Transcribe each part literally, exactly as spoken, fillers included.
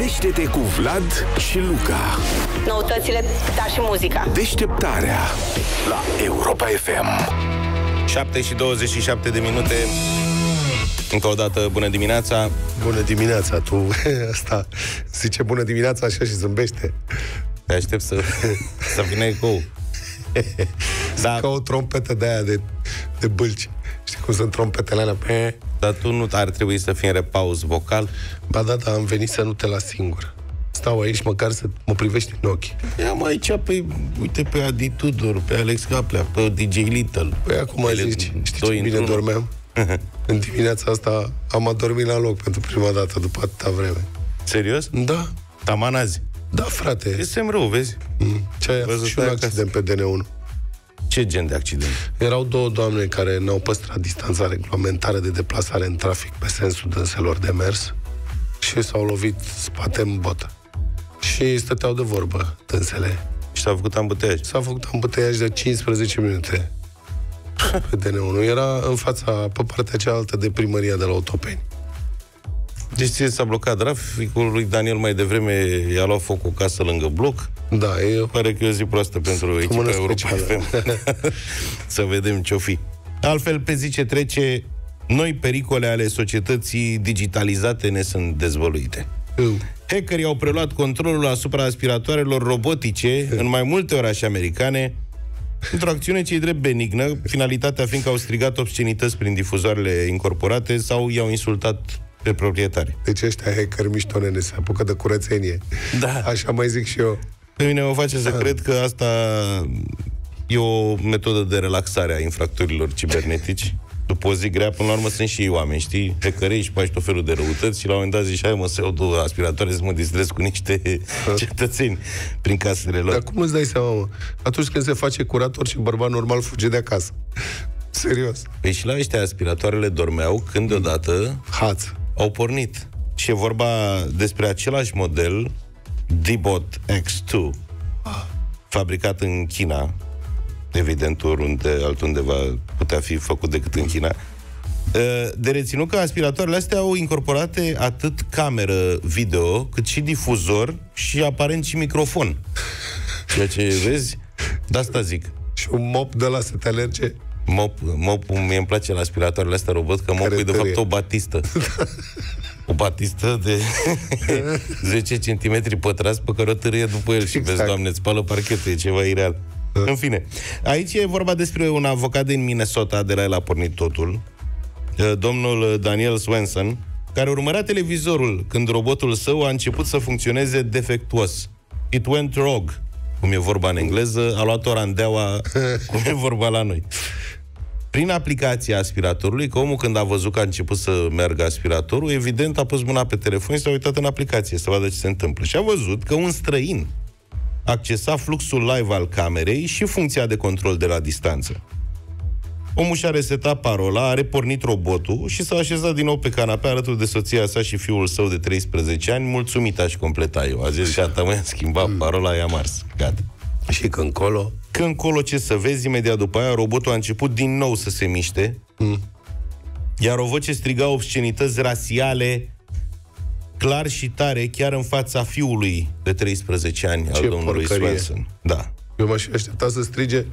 Trezește-te cu Vlad și Luca. Noutățile, dar și muzica. Deșteptarea la Europa F M. șapte și douăzeci și șapte de minute. Încă o dată, bună dimineața. Bună dimineața, tu asta zice bună dimineața așa și zâmbește. Te aștept să, să vină ecou. Da. Ca o trompetă de aia de, de bâlci. Știi cum sunt trompetele alea? Dar tu nu ar trebui să fii în repaus vocal? Ba da, da, am venit să nu te las singur. Stau aici măcar să mă privești în ochi. Am aici, păi, uite, pe Adi Tudor, pe Alex Caplea, pe D J Little. Păi acum ai zici, știi ce bine dormeam? În dimineața asta am adormit la loc pentru prima dată după atâta vreme. Serios? Da. Taman azi? Da, frate. Este rău, vezi? Mm. Ce ai avut și un accident pe D N unu. Ce gen de accident? Erau două doamne care n-au păstrat distanța regulamentară de deplasare în trafic pe sensul dânselor de mers și s-au lovit spate în botă. Și stăteau de vorbă, dânsele. Și s-a făcut ambuteiaj? S-a făcut ambuteiaj de cincisprezece minute. Pe D N unu. Era în fața, pe partea cealaltă de primăria de la Otopeni. Deci s-a blocat traficul, lui Daniel mai devreme i-a luat foc o casă lângă bloc. Da, eu... Pare că e o zi proastă pentru echipa Europa F M. Să vedem ce-o fi. Altfel, pe zi ce trece, noi pericole ale societății digitalizate ne sunt dezvăluite. Mm. Hackerii au preluat controlul asupra aspiratoarelor robotice mm. în mai multe orașe americane, într-o acțiune ce-i drept benignă, finalitatea fiindcă au strigat obscenități prin difuzoarele incorporate sau i-au insultat pe proprietari. Deci ăștia hacker miștonene se apucă de curățenie. Da. Așa mai zic și eu. Pe mine mă face să cred că asta e o metodă de relaxare a infractorilor cibernetici. După o zi grea, până la urmă, sunt și ei oameni, știi? Pe care își faci tot felul de răutăți și la un moment dat zici, hai mă, să iau două aspiratoare să mă distrez cu niște cetățeni prin casele lor. Dar cum îți dai seama, mă? Atunci când se face curat, orice bărbat normal fuge de acasă. Serios. Păi și la ăștia aspiratoarele dormeau când deodată Haț. au pornit. Și e vorba despre același model D-Bot X doi, fabricat în China, evident oriunde altundeva putea fi făcut decât în China. De reținut că aspiratoarele astea au incorporate atât cameră video, cât și difuzor și aparent și microfon. Ceea ce vezi, de asta zic. Și un mop de la să te alerge. Mop, mopul, mie îmi place la aspiratoarele astea robot, că mopul e de fapt o batistă. O batistă de zece centimetri pătrați pe care o târie după el și exact. Vezi, Doamne, îți spală parchetul, e ceva ireal. Da. În fine, aici e vorba despre un avocat din Minnesota, de la el a pornit totul, domnul Daniel Swenson, care urmărea televizorul când robotul său a început să funcționeze defectuos. It went wrong, cum e vorba în engleză, a luat o randeaua, cum e vorba la noi. Prin aplicația aspiratorului, că omul când a văzut că a început să meargă aspiratorul, evident a pus mâna pe telefon și s-a uitat în aplicație să vadă ce se întâmplă. Și a văzut că un străin accesa fluxul live al camerei și funcția de control de la distanță. Omul și-a resetat parola, a repornit robotul și s-a așezat din nou pe canapea alături de soția sa și fiul său de treisprezece ani, mulțumit aș completa eu. A zis, gata, mă, i-am schimbat parola, i-am ars. Gata. Și când colo? Când colo, ce să vezi, imediat după aia, robotul a început din nou să se miște, mm. iar o voce striga obscenități rasiale clar și tare, chiar în fața fiului de treisprezece ani ce al domnului porcărie. Swenson. Da. Eu m-aș aștepta să strige,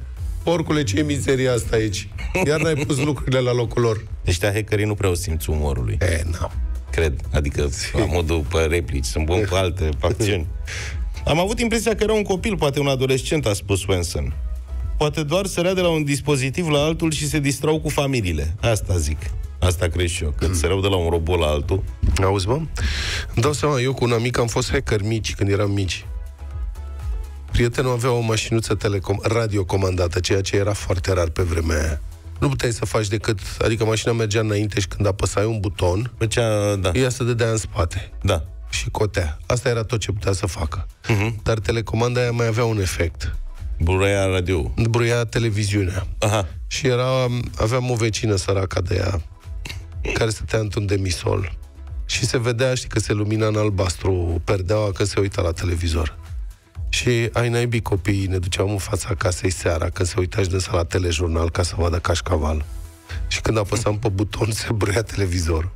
oricule, ce mizerie asta aici. Iar n-ai pus lucrurile la locul lor. Ăștia hackerii nu prea o simți umorului. E, n-au. Cred, adică la modul pe replici, sunt bun pe alte facțiuni. Am avut impresia că era un copil, poate un adolescent, a spus Swenson. Poate doar sărea de la un dispozitiv la altul și se distrau cu familiile. Asta zic. Asta cred și eu, când mm. săreau de la un robot la altul. Auzi, bă? Îmi dau seama, eu cu un amic am fost hacker mici, când eram mici. Prietenul avea o mașinuță telecom, radiocomandată, ceea ce era foarte rar pe vremea aia. Nu puteai să faci decât... Adică mașina mergea înainte și când apăsai un buton, Păcea, da. ea se dădea în spate. Da. Și cotea. Asta era tot ce putea să facă. Uh-huh. Dar telecomanda aia mai avea un efect. Bruia radio. Bruia televiziunea. Aha. Și era, aveam o vecină săracă de ea, care stătea într-un demisol. Și se vedea, știi, că se lumina în albastru perdeaua că se uita la televizor. Și ai naibii, copiii ne duceam în fața casei seara, când se uita și dânsa la telejurnal ca să vadă Cașcaval. Și când apăsam pe buton, se bruia televizorul.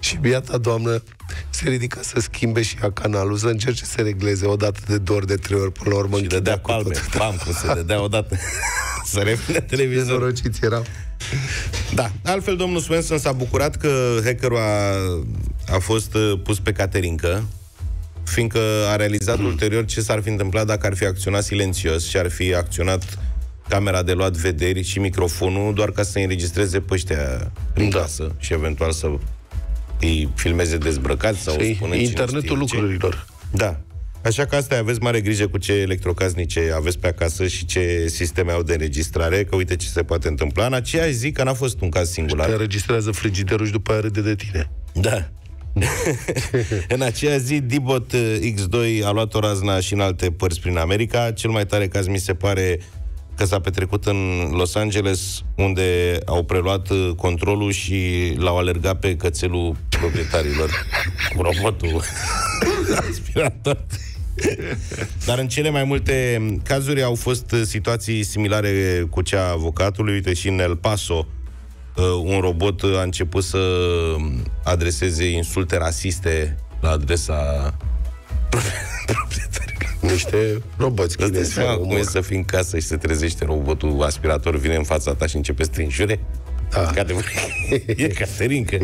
Și biata doamnă se ridică să schimbe și ea canalul, să încerce să regleze o dată de două ori, de trei ori, până la urmă. Și dădea palme, bam, cum se dădea odată. Să revină televizorul. Nenorociți erau. Da, altfel domnul Swenson s-a bucurat că hackerul a, a fost pus pe caterincă, fiindcă a realizat mm. ulterior ce s-ar fi întâmplat dacă ar fi acționat silențios și ar fi acționat camera de luat vederi și microfonul doar ca să înregistreze pe ăștia prin casă și eventual să îi filmeze dezbrăcați sau spunând internetul lucrurilor. Da. Așa că asta aveți mare grijă cu ce electrocasnice aveți pe acasă și ce sisteme au de înregistrare, că uite ce se poate întâmpla. În aceea zi că n-a fost un caz singular. Te înregistrează frigiderul și după aia râde de tine. Da. În aceea zi, D-Bot X doi a luat o razna și în alte părți prin America. Cel mai tare caz mi se pare că s-a petrecut în Los Angeles, unde au preluat controlul și l-au alergat pe cățelul proprietarilor cu robotul aspirator. Dar în cele mai multe cazuri au fost situații similare cu cea a avocatului. Uite, și în El Paso un robot a început să adreseze insulte rasiste la adresa proprietarilor. Niște roboți. Cum e să fii în casă și se trezește robotul aspirator, vine în fața ta și începe să te înjure? Da. E caterincă.